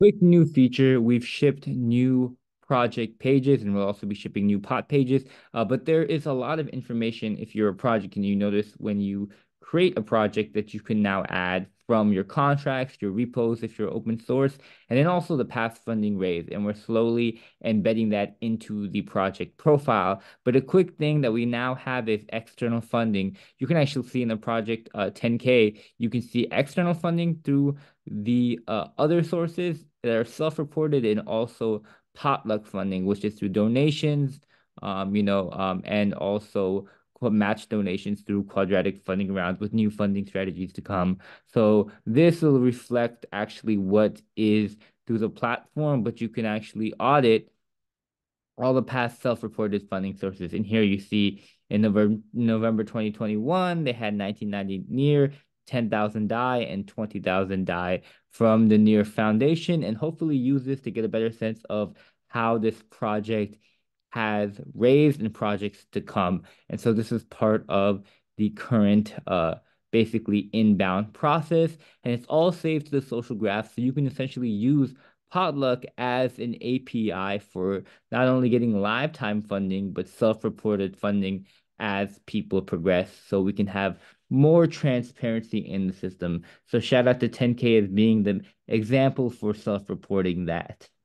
Quick new feature, we've shipped new project pages, and we'll also be shipping new pot pages. But there is a lot of information if you're a project, and you notice when you create a project that you can now add from your contracts, your repos, if you're open source, and then also the past funding raise. And we're slowly embedding that into the project profile. But a quick thing that we now have is external funding. You can actually see in the project 10K, you can see external funding through the other sources that are self-reported, and also Potlock funding, which is through donations, and also match donations through quadratic funding rounds with new funding strategies to come. So this will reflect actually what is through the platform, but you can actually audit all the past self-reported funding sources. And here you see in November 2021, they had 1990 NEAR, 10,000 DAI, and 20,000 DAI from the NEAR Foundation, and hopefully use this to get a better sense of how this project has raised in projects to come. And so this is part of the current basically inbound process, and it's all saved to the social graph. So you can essentially use Potlock as an API for not only getting live time funding, but self-reported funding as people progress. So we can have more transparency in the system. So shout out to 10K as being the example for self-reporting that.